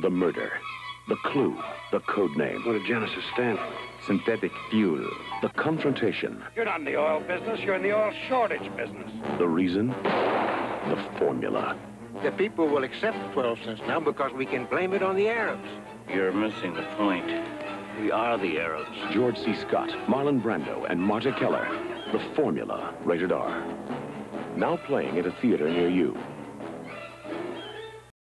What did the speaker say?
the murder, the clue, the code name. What did Genesis stand for? Synthetic fuel. The confrontation. You're not in the oil business, you're in the oil shortage business. The reason? The formula. The people will accept 12 cents now because we can blame it on the Arabs. You're missing the point. We are the Arabs. George C. Scott, Marlon Brando, and Marta Keller. The Formula, rated R. Now playing at a theater near you.